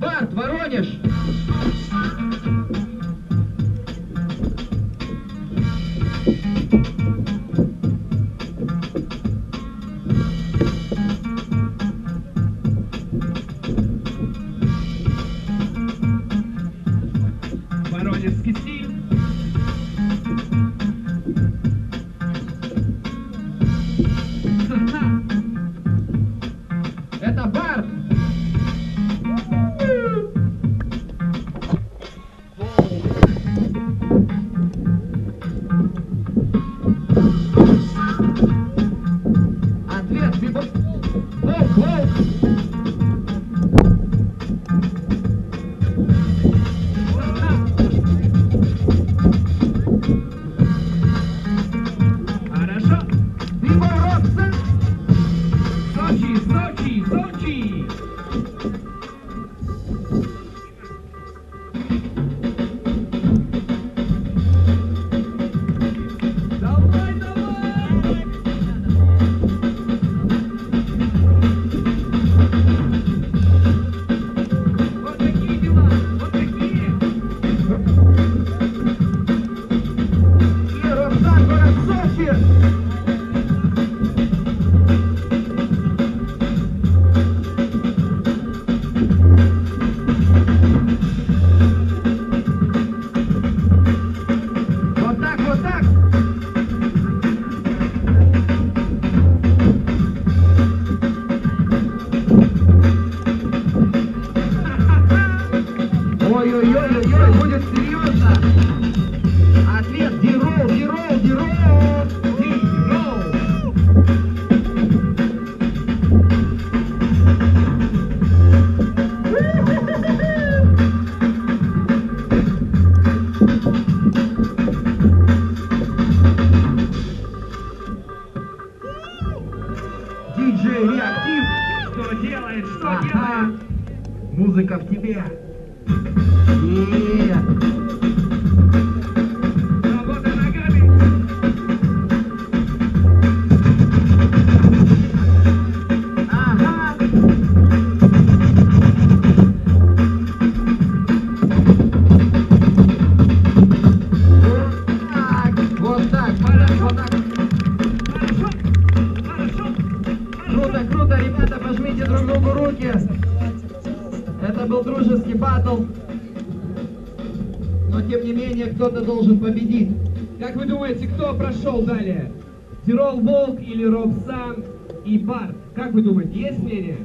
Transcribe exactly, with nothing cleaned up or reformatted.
Барт, Воронеж! Воронежский стиль. Это Барт. Ответ бибоп. Волк, волк. Ой-ой-ой-ой, будет серьезно! Ответ Ди Ролл, Ди Ролл, Ди Ролл, Ди Ролл! Диджей Реактив! Что делает, что ага. делает? Музыка в тебе! Yeah. Работа ногами. Ага. Вот так, вот так, вот так. Хорошо, хорошо. Круто, круто, ребята, пожмите друг другу руки. Это был дружеский батл. Но тем не менее, кто-то должен победить. Как вы думаете, кто прошел далее? Ди Ролл Волк или Робсан и Барт? Как вы думаете, есть мнение?